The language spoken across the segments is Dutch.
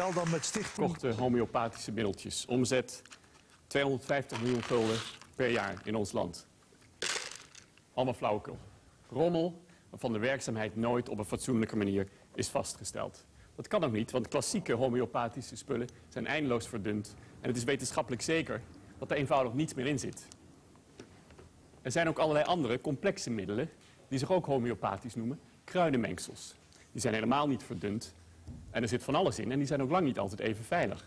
Wel dan met stichting. Korte homeopathische middeltjes. Omzet 250 miljoen gulden per jaar in ons land. Allemaal flauwekul. Rommel waarvan de werkzaamheid nooit op een fatsoenlijke manier is vastgesteld. Dat kan ook niet, want klassieke homeopathische spullen zijn eindeloos verdund. En het is wetenschappelijk zeker dat er eenvoudig niets meer in zit. Er zijn ook allerlei andere complexe middelen die zich ook homeopathisch noemen. Kruidenmengsels. Die zijn helemaal niet verdund. En er zit van alles in en die zijn ook lang niet altijd even veilig.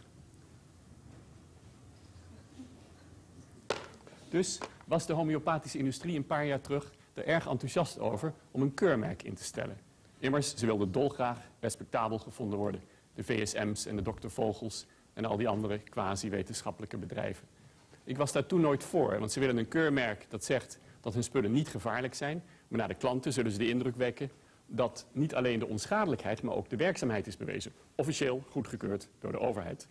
Dus was de homeopathische industrie een paar jaar terug er erg enthousiast over om een keurmerk in te stellen. Immers, ze wilden dolgraag respectabel gevonden worden. De VSM's en de Dr. Vogels en al die andere quasi-wetenschappelijke bedrijven. Ik was daar toen nooit voor, want ze willen een keurmerk dat zegt dat hun spullen niet gevaarlijk zijn. Maar naar de klanten zullen ze de indruk wekken dat niet alleen de onschadelijkheid, maar ook de werkzaamheid is bewezen. Officieel goedgekeurd door de overheid.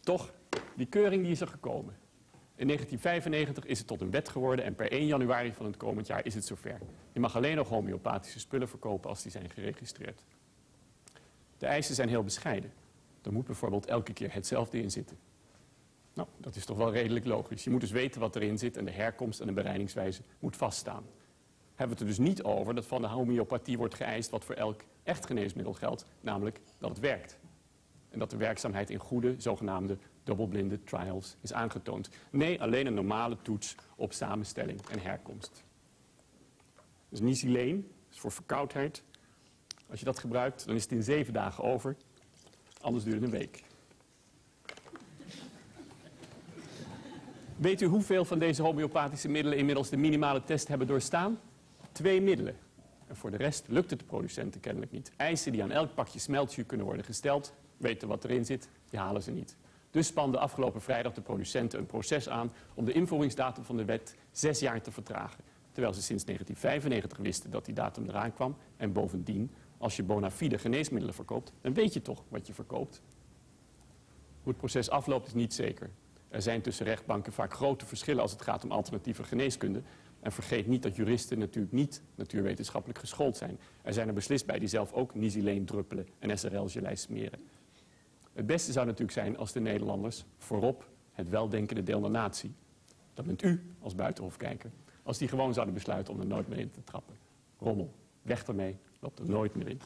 Toch, die keuring die is er gekomen. In 1995 is het tot een wet geworden en per 1 januari van het komend jaar is het zover. Je mag alleen nog homeopathische spullen verkopen als die zijn geregistreerd. De eisen zijn heel bescheiden. Er moet bijvoorbeeld elke keer hetzelfde in zitten. Nou, dat is toch wel redelijk logisch. Je moet dus weten wat erin zit en de herkomst en de bereidingswijze moet vaststaan. Hebben we het er dus niet over dat van de homeopathie wordt geëist wat voor elk echt geneesmiddel geldt, namelijk dat het werkt. En dat de werkzaamheid in goede, zogenaamde dubbelblinde trials is aangetoond. Nee, alleen een normale toets op samenstelling en herkomst. Dus Nisyleen is voor verkoudheid. Als je dat gebruikt, dan is het in 7 dagen over. Anders duurt het een week. Weet u hoeveel van deze homeopathische middelen inmiddels de minimale test hebben doorstaan? 2 middelen. En voor de rest lukt het de producenten kennelijk niet. Eisen die aan elk pakje smeltzuur kunnen worden gesteld, weten wat erin zit, die halen ze niet. Dus spanden afgelopen vrijdag de producenten een proces aan om de invoeringsdatum van de wet 6 jaar te vertragen. Terwijl ze sinds 1995 wisten dat die datum eraan kwam. En bovendien, als je bona fide geneesmiddelen verkoopt, dan weet je toch wat je verkoopt. Hoe het proces afloopt is niet zeker. Er zijn tussen rechtbanken vaak grote verschillen als het gaat om alternatieve geneeskunde. En vergeet niet dat juristen natuurlijk niet natuurwetenschappelijk geschoold zijn. Er zijn er beslist bij die zelf ook Nisyleen druppelen en SRL-gelei smeren. Het beste zou natuurlijk zijn als de Nederlanders voorop het weldenkende deel der natie, dat bent u als buitenhofkijker, als die gewoon zouden besluiten om er nooit meer in te trappen. Rommel, weg ermee, loopt er nooit meer in.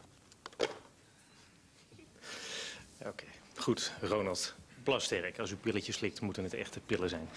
Oké, goed, Ronald Plasterk. Als u pilletjes slikt, moeten het echte pillen zijn.